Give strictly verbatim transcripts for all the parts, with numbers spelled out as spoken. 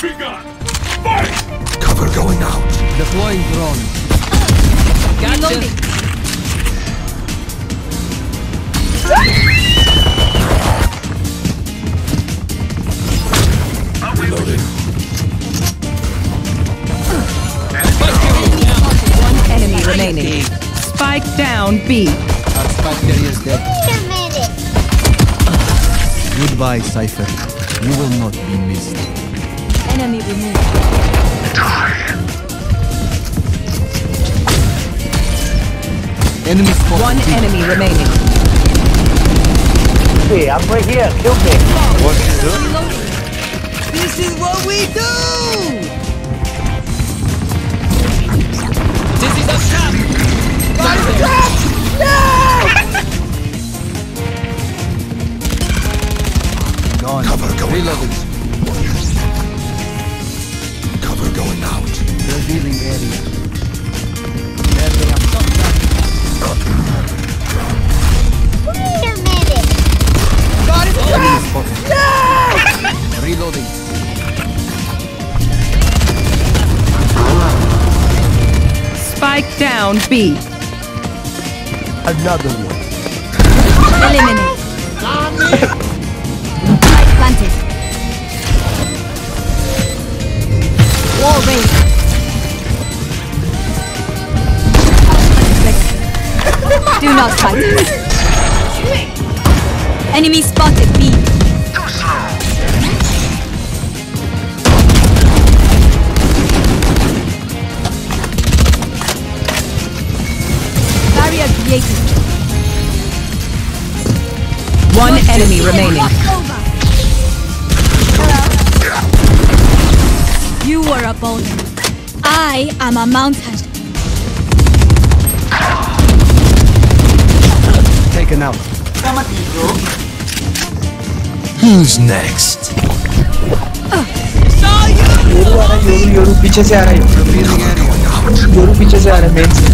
begun. Fight! Cover going out. Deploying drone. Gotcha. Reloading. One enemy remaining. Spike down B. Our spike carrier is dead. Wait a minute. Goodbye, Cypher. You will not be missed. Enemy removed. Enemy spotted. One team. Enemy remaining. Hey, I'm right here. Kill me. What you do? This is what we do. This is a trap. Fire trap. Gone. Cover going Reloaded. Out. Cover going out. Revealing area. There they are. Wait a minute. Got it. No! Reloading. Spike down B. Another one. Eliminate. Light planted. War raid. Do not fight. Enemy spotted B. Barrier created. One enemy remaining. You were a boulder. I am a mountain. Taken out. Who's next? Saw you. Yoru, Yoru, piche se aa raha hai. Yoru, piche se aa raha hai main se.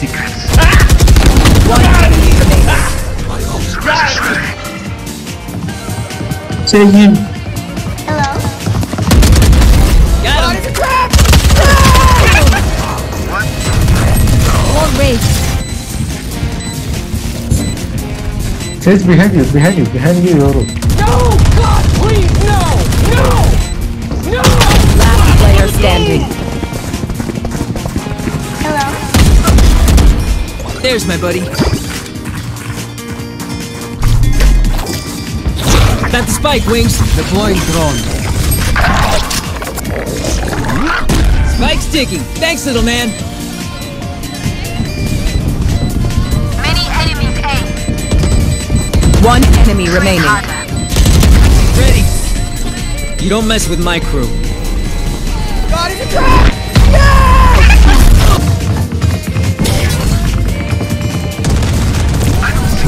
Secrets. Ah! One enemy remaining. Ah! My old friend. Say him. Hello. Got him. Crap! One rage. Says behind you, behind you, behind you, Yoru. No, God, please, no, no, no. Last player standing. There's my buddy. Got the spike, Wings. Deploying drone. Spike's ticking. Thanks, little man. Many enemies A. One enemy remaining. Ready. You don't mess with my crew. Got it, attack!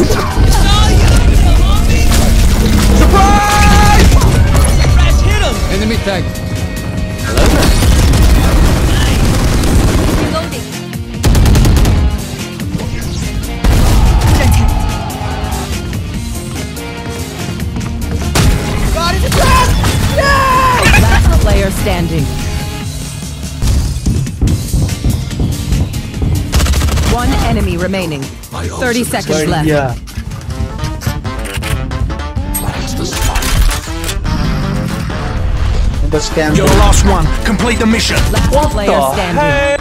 Hello? Reloading. Got it! No! Last player standing. One enemy remaining. Thirty seconds left. Yeah. You're the last one. Complete the mission. Last what player the standing.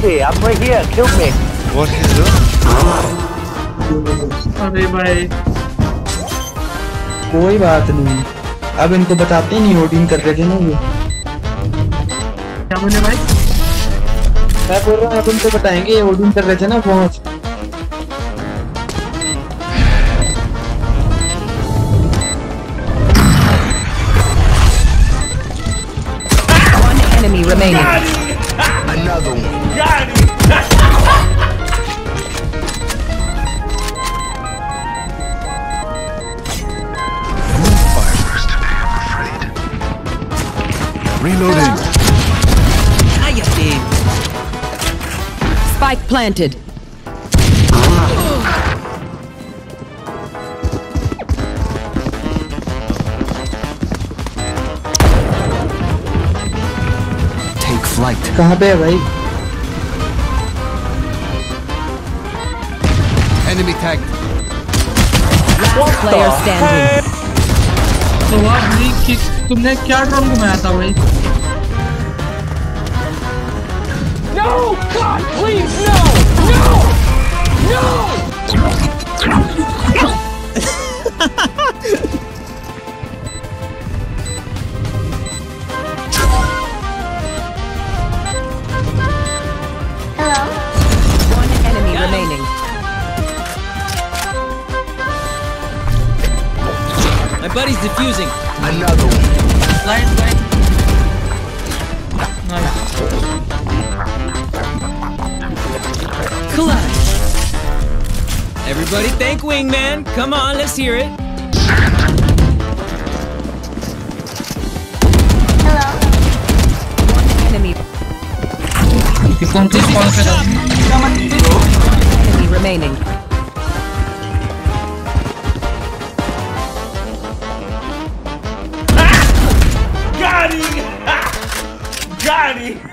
Hey, I'm right here. Kill me. What is this? अरे भाई कोई बात नहीं. अब इनको बताते नहीं hoarding कर रहे थे ना ये. क्या बोले भाई? मैं बोल रहा हूँ अब इनको बताएंगे ये होर्डिंग कर रहे थे ना पहुँच. Remaining. Another one. Got it. Fire first today, I'm afraid. Reloading. Hiya, team. Spike Spike planted. Take flight. कहाँ पे है भाई? Enemy tagged. Last player standing. तो आप ली कि तुमने क्या ड्रम घुमाया था भाई? No! God, please, no! No! No! Hello? One enemy yeah. remaining. My buddy's defusing. Another one. Light, light. Everybody thank Wingman. Come on, let's hear it. Hello. One enemy. You can take one shot. Enemy remaining. Ah! Got him! Got him!